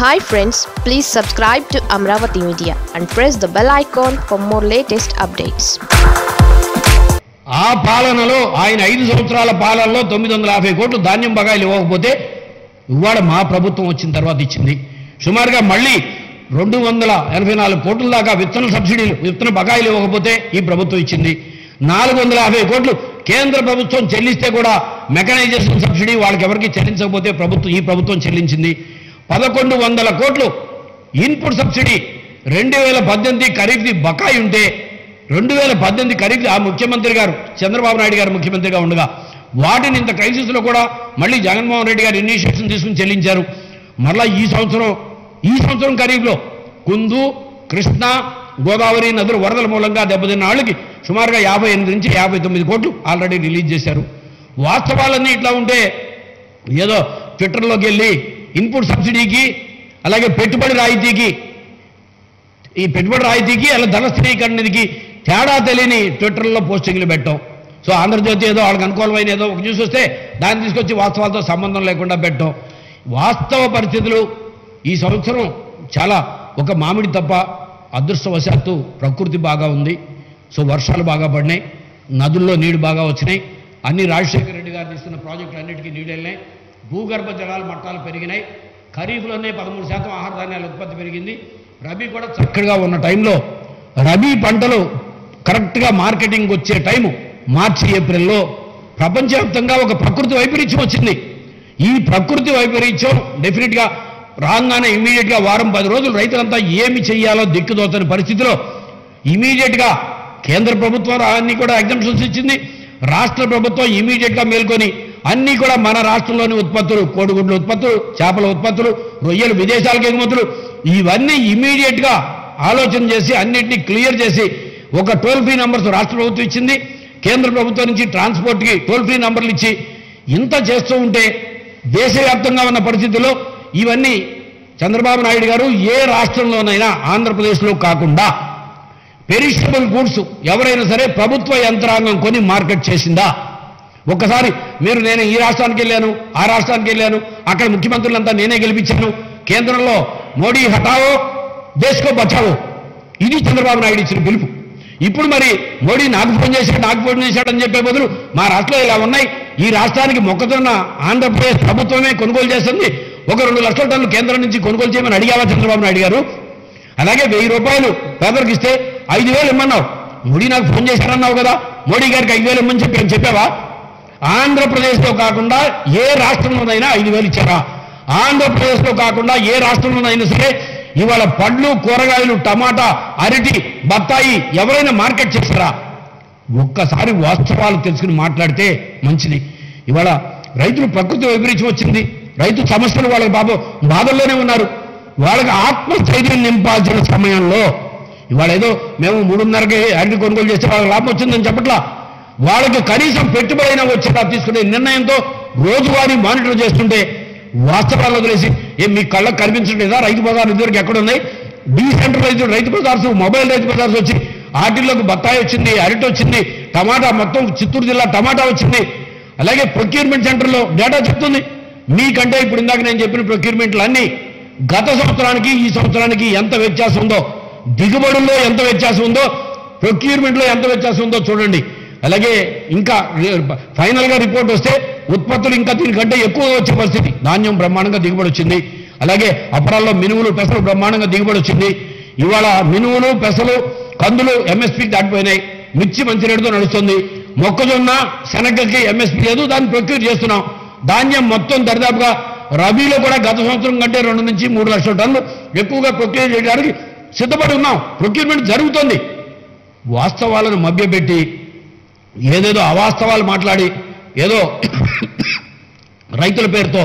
Hi friends, please subscribe to Amravati Media and press the bell icon for more latest updates. ఆ పాలనలో ఆయన 5 సంవత్సరాల పాలనలో 950 కోట్లు ధాన్యం బకాయిలు ఇవ్వకపోతే ఇవాళ మా ప్రభుత్వం వచ్చిన తర్వాత ఇచ్చింది. సుమారుగా మళ్ళీ 284 కోట్ల దాకా విత్తన సబ్సిడీలు విత్తన బకాయిలు ఇవ్వకపోతే ఈ ప్రభుత్వం ఇచ్చింది. 450 కోట్లు కేంద్ర ప్రభుత్వం చెల్లిస్తే కూడా మెకనైజేషన్ సబ్సిడీ వాళ్ళకి ఎవరికి చెల్లించకపోతే ఈ ప్రభుత్వం చెల్లించింది. 1100 కోట్లు ఇన్పుట్ సబ్సిడీ 2018 ఖరీఫ్ది బకాయి ఉంటే 2018 ఖరీఫ్ది ఆ ముఖ్యమంత్రి గారు చంద్రబాబు నాయుడు గారు ముఖ్యమంత్రిగా ఉండగా వాటిని ఇంత క్రైసిస్ లో కూడా మళ్ళీ జగన్ మోహన్ రెడ్డి గారు ఇనిషియేషన్ తీసుకుని చెల్లించారు. మరలా ఈ సంవత్సరం ఖరీఫ్లో కుందు కృష్ణా గోదావరి నదుల వరదల మూలంగా దెబ్బతిన్న వాళ్ళకి సుమారుగా 58 నుంచి 59 కోట్లు ఆల్రెడీ రిలీజ్ చేశారు. వాస్తవాలన్నీ ఇట్లా ఉంటే ఏదో ట్విట్టర్లోకి వెళ్ళి ఇన్పుట్ సబ్సిడీకి అలాగే పెట్టుబడి రాయితీకి అలా ధన స్థిరీకరణకి తేడా తెలియని ట్విట్టర్లో పోస్టింగ్లు పెట్టాం. సో ఆంధ్రజ్యోతి ఏదో వాళ్ళకి అనుకూలమైన ఏదో ఒక న్యూస్ వస్తే దాన్ని తీసుకొచ్చి వాస్తవాలతో సంబంధం లేకుండా పెట్టాం. వాస్తవ పరిస్థితులు ఈ సంవత్సరం చాలా ఒక మామిడి తప్ప అదృష్టవశాత్తు ప్రకృతి బాగా ఉంది. సో వర్షాలు బాగా పడినాయి, నదుల్లో నీళ్లు బాగా వచ్చినాయి, అన్ని రాజశేఖర రెడ్డి గారు తీస్తున్న ప్రాజెక్టులు అన్నిటికీ నీళ్ళు వెళ్ళినాయి, భూగర్భ జలాల మట్టాలు పెరిగినాయి, ఖరీఫ్లోనే 13% ఆహార ధాన్యాల ఉత్పత్తి పెరిగింది, రబీ కూడా చక్కగా ఉన్న టైంలో రబీ పంటలు కరెక్ట్గా మార్కెటింగ్ వచ్చే టైము మార్చి ఏప్రిల్లో ప్రపంచవ్యాప్తంగా ఒక ప్రకృతి వైపరీత్యం వచ్చింది. ఈ ప్రకృతి వైపరీత్యం డెఫినెట్గా రాగానే ఇమీడియట్గా వారం 10 రోజులు రైతులంతా ఏమి చేయాలో దిక్కుదోచని పరిస్థితిలో ఇమీడియట్గా కేంద్ర ప్రభుత్వం అన్ని కూడా ఎగ్జంప్షన్స్ ఇచ్చింది. రాష్ట్ర ప్రభుత్వం ఇమీడియట్గా మేల్కొని అన్నీ కూడా మన రాష్ట్రంలోని ఉత్పత్తులు, కోడిగుడ్ల ఉత్పత్తులు, చేపల ఉత్పత్తులు, రొయ్యలు, విదేశాలకు ఎగుమతులు, ఇవన్నీ ఇమీడియట్గా ఆలోచన చేసి అన్నింటినీ క్లియర్ చేసి ఒక టోల్ ఫ్రీ నెంబర్స్ రాష్ట్ర ప్రభుత్వం ఇచ్చింది. కేంద్ర ప్రభుత్వం నుంచి ట్రాన్స్పోర్ట్కి టోల్ ఫ్రీ నెంబర్లు ఇచ్చి ఇంత చేస్తూ ఉంటే దేశవ్యాప్తంగా ఉన్న పరిస్థితుల్లో ఇవన్నీ చంద్రబాబు నాయుడు గారు ఏ రాష్ట్రంలోనైనా ఆంధ్రప్రదేశ్లో కాకుండా పెరిషబుల్ గూడ్స్ ఎవరైనా సరే ప్రభుత్వ యంత్రాంగం కొని మార్కెట్ చేసిందా? ఒక్కసారి మీరు నేను ఈ రాష్ట్రానికి వెళ్ళాను, ఆ రాష్ట్రానికి వెళ్ళాను, అక్కడ ముఖ్యమంత్రులంతా నేనే గెలిపించాను, కేంద్రంలో మోడీ హఠావో దేశకో బచావో ఇది చంద్రబాబు నాయుడు ఇచ్చిన పిలుపు. ఇప్పుడు మరి మోడీ నాకు ఫోన్ చేశాడు అని చెప్పే బదులు మా రాష్ట్రంలో ఇలా ఉన్నాయి, ఈ రాష్ట్రానికి మొక్కజొన్న ఆంధ్రప్రదేశ్ ప్రభుత్వమే కొనుగోలు చేస్తుంది, ఒక 2 లక్షల టన్నులు కేంద్రం నుంచి కొనుగోలు చేయమని అడిగావా చంద్రబాబు నాయుడు గారు? అలాగే 1000 రూపాయలు పేదరికి ఇస్తే 5000 ఇమ్మన్నావు, మోడీ నాకు ఫోన్ చేశారన్నావు కదా, మోడీ గారికి 5000 ఇమ్మని చెప్పావా? ఆంధ్రప్రదేశ్లో కాకుండా ఏ రాష్ట్రంలోనైనా 5000 ఇచ్చారా? ఆంధ్రప్రదేశ్లో కాకుండా ఏ రాష్ట్రంలోనైనా సరే ఇవాళ పండ్లు, కూరగాయలు, టమాటా, అరటి, బత్తాయి ఎవరైనా మార్కెట్ చేస్తారా? ఒక్కసారి వాస్తవాలు తెలుసుకుని మాట్లాడితే మంచిది. ఇవాళ రైతులు ప్రకృతి వైపరీత్యం వచ్చింది, రైతు సమస్యలు వాళ్ళకి బాధల్లోనే ఉన్నారు, వాళ్ళకి ఆత్మస్థైర్యం నింపాల్సిన సమయంలో ఇవాళ ఏదో మేము 3.5 అరటి కొనుగోలు చేస్తే వాళ్ళకి లాభం వచ్చిందని చెప్పట్లా, వాళ్ళకి కనీసం పెట్టుబడి అయినా వచ్చేలా తీసుకునే నిర్ణయంతో రోజువారీ మానిటర్ చేస్తుంటే వాస్తవాలు వదిలేసి ఏం మీ కళ్ళకు కనిపించట్లేదా? రైతు బజార్లు ఇదివరకు ఎక్కడున్నాయి? డీసెంట్రలైజ్డ్ రైతు బజార్స్, మొబైల్ రైతు బజార్స్ వచ్చి ఆటిల్లోకి బత్తాయి వచ్చింది, అరటి వచ్చింది, టమాటా మొత్తం చిత్తూరు జిల్లా టమాటా వచ్చింది. అలాగే ప్రొక్యూర్మెంట్ సెంటర్లో డేటా చెప్తుంది మీకంటే. ఇప్పుడు ఇందాక నేను చెప్పిన ప్రొక్యూర్మెంట్లు అన్నీ గత సంవత్సరానికి ఈ సంవత్సరానికి ఎంత వ్యత్యాసం ఉందో, దిగుబడుల్లో ఎంత వ్యత్యాసం ఉందో, ప్రొక్యూర్మెంట్లో ఎంత వ్యత్యాసం ఉందో చూడండి. అలాగే ఇంకా ఫైనల్గా రిపోర్ట్ వస్తే ఉత్పత్తులు ఇంకా దీనికంటే ఎక్కువ వచ్చే పరిస్థితి. ధాన్యం బ్రహ్మాండంగా దిగుబడి వచ్చింది, అలాగే అపరాల్లో మినువులు, పెసలు బ్రహ్మాండంగా దిగుబడి వచ్చింది. ఇవాళ మినువులు, పెసలు, కందులు ఎంఎస్పీకి దాటిపోయినాయి, మిర్చి మంచి రేటుతో నడుస్తుంది, మొక్కజొన్న శనగకి ఎంఎస్పీ లేదు, దాన్ని ప్రొక్యూర్ చేస్తున్నాం. ధాన్యం మొత్తం దరిదాపుగా రబీలో కూడా గత సంవత్సరం కంటే 2 నుంచి 3 లక్షల టన్నులు ఎక్కువగా ప్రొక్యూర్ చేయడానికి సిద్ధపడి ఉన్నాం, ప్రొక్యూర్మెంట్ జరుగుతుంది. వాస్తవాలను మభ్యపెట్టి ఏదేదో అవాస్తవాలు మాట్లాడి ఏదో రైతుల పేరుతో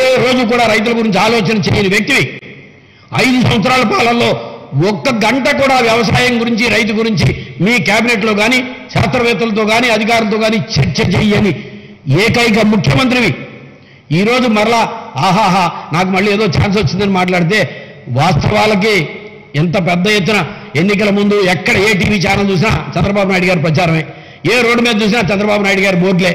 ఏ రోజు కూడా రైతుల గురించి ఆలోచన చేయని వ్యక్తివి. 5 సంవత్సరాల పాలనలో ఒక్క గంట కూడా వ్యవసాయం గురించి, రైతు గురించి మీ కేబినెట్లో కానీ, శాస్త్రవేత్తలతో కానీ, అధికారులతో కానీ చర్చ చేయని ఏకైక ముఖ్యమంత్రివి. ఈరోజు మరలా ఆహాహా నాకు మళ్ళీ ఏదో ఛాన్స్ వచ్చిందని మాట్లాడితే వాస్తవాలకి ఎంత పెద్ద ఎత్తున ఎన్నికల ముందు ఎక్కడ ఏ టీవీ ఛానల్ చూసినా చంద్రబాబు నాయుడు గారి ప్రచారమే, ఏ రోడ్డు మీద చూసినా చంద్రబాబు నాయుడు గారి బోర్డులే.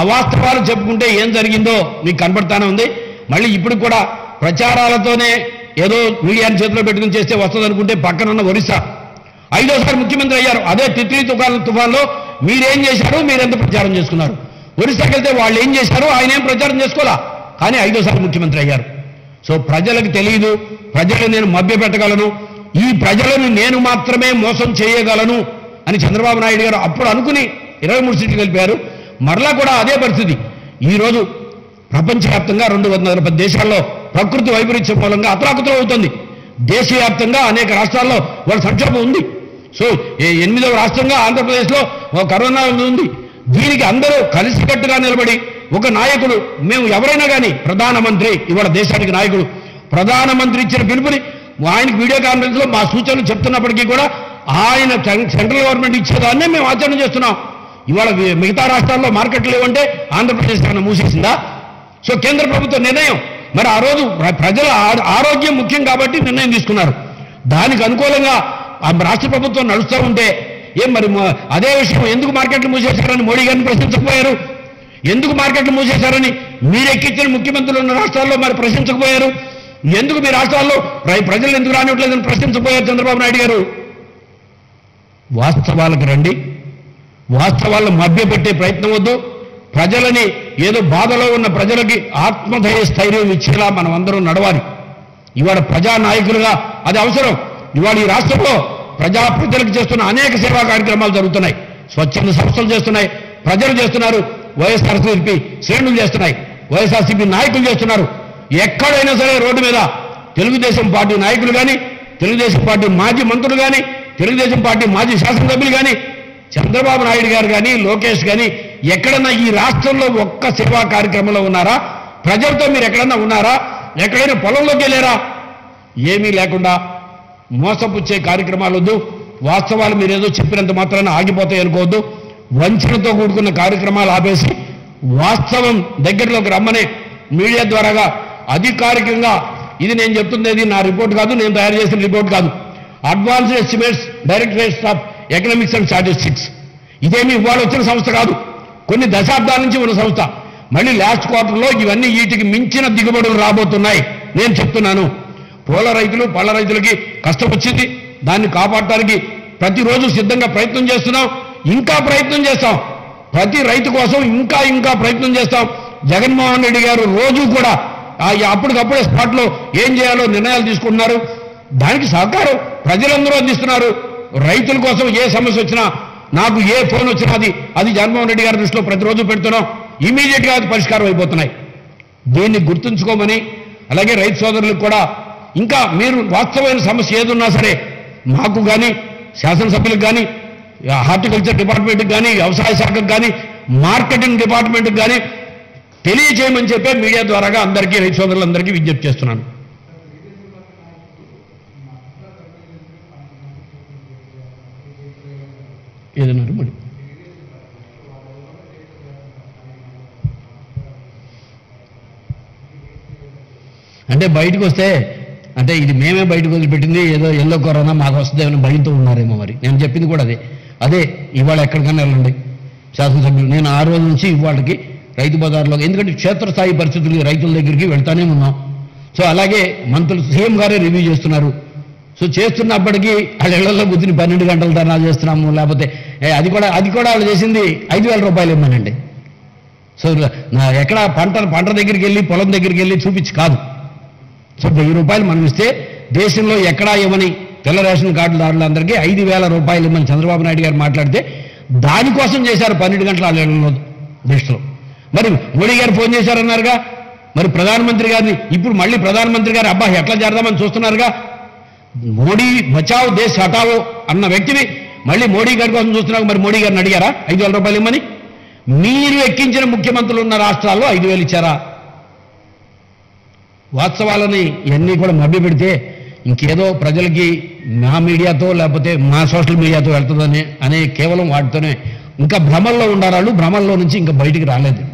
అవాస్తవాలు చెప్పుకుంటే ఏం జరిగిందో మీకు కనబడతానే ఉంది. మళ్ళీ ఇప్పుడు కూడా ప్రచారాలతోనే ఏదో మీడియాని చేతిలో పెట్టుకొని చేస్తే వస్తదనుకుంటే పక్కన ఉన్న ఒరిస్సా ఐదోసారి ముఖ్యమంత్రి అయ్యారు. అదే తిత్లీ తుఫాన్లో మీరేం చేశారు, మీరెంత ప్రచారం చేసుకున్నారు? ఒరిస్సాకి వెళ్తే వాళ్ళు ఏం చేశారు, ఆయన ఏం ప్రచారం చేసుకోవాలా, కానీ ఐదోసారి ముఖ్యమంత్రి అయ్యారు. సో ప్రజలకు తెలియదు, ప్రజలను నేను మభ్యపెట్టగలను, ఈ ప్రజలను నేను మాత్రమే మోసం చేయగలను అని చంద్రబాబు నాయుడు గారు అప్పుడు అనుకుని 23 సీట్లు గెలిపారు. మరలా కూడా అదే పరిస్థితి. ఈరోజు ప్రపంచవ్యాప్తంగా 210 దేశాల్లో ప్రకృతి వైపరీత్యం మూలంగా అతలాకుతలం అవుతుంది. దేశవ్యాప్తంగా అనేక రాష్ట్రాల్లో వాళ్ళ సంక్షోభం ఉంది. సో 8వ రాష్ట్రంగా ఆంధ్రప్రదేశ్లో కరోనా ఉంది. దీనికి అందరూ కలిసికట్టుగా నిలబడి ఒక నాయకుడు, మేము ఎవరైనా కానీ ప్రధానమంత్రి ఇవాళ దేశానికి నాయకుడు, ప్రధానమంత్రి ఇచ్చిన పిలుపుని ఆయనకు వీడియో కాన్ఫరెన్స్లో మా సూచనలు చెప్తున్నప్పటికీ కూడా ఆయన సెంట్రల్ గవర్నమెంట్ ఇచ్చేదాన్నే మేము ఆచరణ చేస్తున్నాం. ఇవాళ మిగతా రాష్ట్రాల్లో మార్కెట్లు లేవంటే ఆంధ్రప్రదేశ్ కన్నా మూసేసిందా? సో కేంద్ర ప్రభుత్వ నిర్ణయం. మరి ఆ రోజు ప్రజల ఆరోగ్యం ముఖ్యం కాబట్టి నిర్ణయం తీసుకున్నారు. దానికి అనుకూలంగా రాష్ట్ర ప్రభుత్వం నడుస్తూ ఉంటే ఏం మరి అదే విషయం ఎందుకు మార్కెట్లు మూసేశారని మోడీ గారిని ప్రశ్నించకపోయారు? ఎందుకు మార్కెట్లు మూసేశారని మీరెక్కించిన ముఖ్యమంత్రులు ఉన్న రాష్ట్రాల్లో మరి ప్రశ్నించకపోయారు? ఎందుకు మీ రాష్ట్రాల్లో ప్రజలు ఎందుకు రానివ్వట్లేదని ప్రశ్నించకపోయారు చంద్రబాబు నాయుడు గారు? వాస్తవాలకు రండి, వాస్తవాలను మభ్యపెట్టే ప్రయత్నం వద్దు. ప్రజలని ఏదో బాధలో ఉన్న ప్రజలకి ఆత్మధైర్య స్థైర్యం ఇచ్చేలా మనం అందరం నడవాలి. ఇవాళ ప్రజానాయకులుగా అది అవసరం. ఇవాళ ఈ రాష్ట్రంలో ప్రజలకు చేస్తున్న అనేక సేవా కార్యక్రమాలు జరుగుతున్నాయి. స్వచ్ఛంద సంస్థలు చేస్తున్నాయి, ప్రజలు చేస్తున్నారు, వైఎస్ఆర్సీపీ శ్రేణులు చేస్తున్నాయి, వైఎస్ఆర్సీపీ నాయకులు చేస్తున్నారు. ఎక్కడైనా సరే రోడ్డు మీద తెలుగుదేశం పార్టీ నాయకులు కానీ, తెలుగుదేశం పార్టీ మాజీ మంత్రులు కానీ, తెలుగుదేశం పార్టీ మాజీ శాసనసభ్యులు కానీ, చంద్రబాబు నాయుడు గారు కానీ, లోకేష్ కానీ ఎక్కడన్నా ఈ రాష్ట్రంలో ఒక్క సేవా కార్యక్రమంలో ఉన్నారా? ప్రజలతో మీరు ఎక్కడన్నా ఉన్నారా? ఎక్కడైనా పొలంలోకి వెళ్ళారా? ఏమీ లేకుండా మోసపుచ్చే కార్యక్రమాలు వద్దు. వాస్తవాలు మీరేదో చెప్పినంత మాత్రాన ఆగిపోతాయి అనుకోవద్దు. వంచనతో కూడుకున్న కార్యక్రమాలు ఆపేసి వాస్తవం దగ్గరలోకి రమ్మనే మీడియా ద్వారాగా అధికారికంగా, ఇది నేను చెప్తుండేది నా రిపోర్ట్ కాదు, నేను తయారు చేసిన రిపోర్ట్ కాదు, advanced estimates directorate of economics and statistics, ఇదేమి ఇవాళ వచ్చిన సంస్థ కాదు, కొన్ని దశాబ్దాల నుంచి ఉన్న సంస్థ. మళ్ళీ లాస్ట్ క్వార్టర్లో ఇవన్నీ వీటికి మించిన దిగుబడులు రాబోతున్నాయి. నేను చెప్తున్నాను, పూల రైతులు, పళ్ళ రైతులకి కష్టం వచ్చింది, దాన్ని కాపాడటానికి ప్రతిరోజు సిద్ధంగా ప్రయత్నం చేస్తున్నాం, ఇంకా ప్రయత్నం చేస్తాం, ప్రతి రైతు కోసం ఇంకా ఇంకా ప్రయత్నం చేస్తాం. జగన్మోహన్ రెడ్డి గారు రోజు కూడా అప్పటికప్పుడే స్పాట్లో ఏం చేయాలో నిర్ణయాలు తీసుకుంటున్నారు. దానికి సహకారం ప్రజలందరూ అందిస్తున్నారు. రైతుల కోసం ఏ సమస్య వచ్చినా, నాకు ఏ ఫోన్ వచ్చినా అది జగన్మోహన్ రెడ్డి గారి దృష్టిలో ప్రతిరోజు పెడుతున్నాం. ఇమీడియట్గా అది పరిష్కారం అయిపోతున్నాయి. దీన్ని గుర్తుంచుకోమని, అలాగే రైతు సోదరులకు కూడా ఇంకా మీరు వాస్తవమైన సమస్య ఏదున్నా సరే మాకు కానీ, శాసనసభ్యులకు కానీ, హార్టికల్చర్ డిపార్ట్మెంట్కి కానీ, వ్యవసాయ శాఖకు కానీ, మార్కెటింగ్ డిపార్ట్మెంట్కి కానీ తెలియజేయమని చెప్పే మీడియా ద్వారాగా అందరికీ, రైతు సోదరులందరికీ విజ్ఞప్తి చేస్తున్నాను. ఏదన్నారు మరి అంటే బయటకు వస్తే, అంటే ఇది మేమే బయటకు వదిలిపెట్టింది, ఏదో ఎల్లో కరోనా మాకు వస్తుందేమని భయంతో ఉన్నారేమో. మరి నేను చెప్పింది కూడా అదే ఇవాళ ఎక్కడికైనా వెళ్ళండి శాసనసభ్యులు, నేను ఆ రోజు నుంచి ఇవాళకి రైతు బజార్లో, ఎందుకంటే క్షేత్రస్థాయి పరిస్థితులు రైతుల దగ్గరికి వెళ్తానే ఉన్నాం. సో అలాగే మంత్రులు, సీఎం గారే రివ్యూ చేస్తున్నారు. సో చేస్తున్నప్పటికీ వాళ్ళ ఇళ్లలో కూర్చుని 12 గంటల ధర్నా చేస్తున్నాము, లేకపోతే అది కూడా వాళ్ళు చేసింది 5,000 రూపాయలు ఇవ్వనండి. సో ఎక్కడ పంట దగ్గరికి వెళ్ళి, పొలం దగ్గరికి వెళ్ళి చూపించి కాదు. సో 1000 రూపాయలు మనం ఇస్తే దేశంలో ఎక్కడా ఇవ్వని తెల్ల రేషన్ కార్డుదారులందరికీ 5,000 రూపాయలు ఇవ్వమని చంద్రబాబు నాయుడు గారు మాట్లాడితే దానికోసం చేశారు 12 గంటల ఆలయంలో దృష్టిలో. మరి మోడీ గారు ఫోన్ చేశారన్నారుగా, మరి ప్రధానమంత్రి గారిని ఇప్పుడు మళ్ళీ ప్రధానమంత్రి గారు అబ్బా ఎట్లా చేరదామని చూస్తున్నారుగా. మోడీ బచావో దేశ్ హటావో అన్న వ్యక్తిని మళ్ళీ మోడీ గారి కోసం చూస్తున్నాక మరి మోడీ గారిని అడిగారా 5,000 రూపాయలు ఇవ్వమని? మీరు ఎక్కించిన ముఖ్యమంత్రులు ఉన్న రాష్ట్రాల్లో 5,000 ఇచ్చారా? వాస్తవాలని ఇవన్నీ కూడా మభ్య పెడితే ఇంకేదో ప్రజలకి మా మీడియాతో లేకపోతే మా సోషల్ మీడియాతో వెళ్తుందని అనే కేవలం వాటితోనే ఇంకా భ్రమల్లో ఉండారాళ్ళు, భ్రమల్లో నుంచి ఇంకా బయటికి రాలేదు.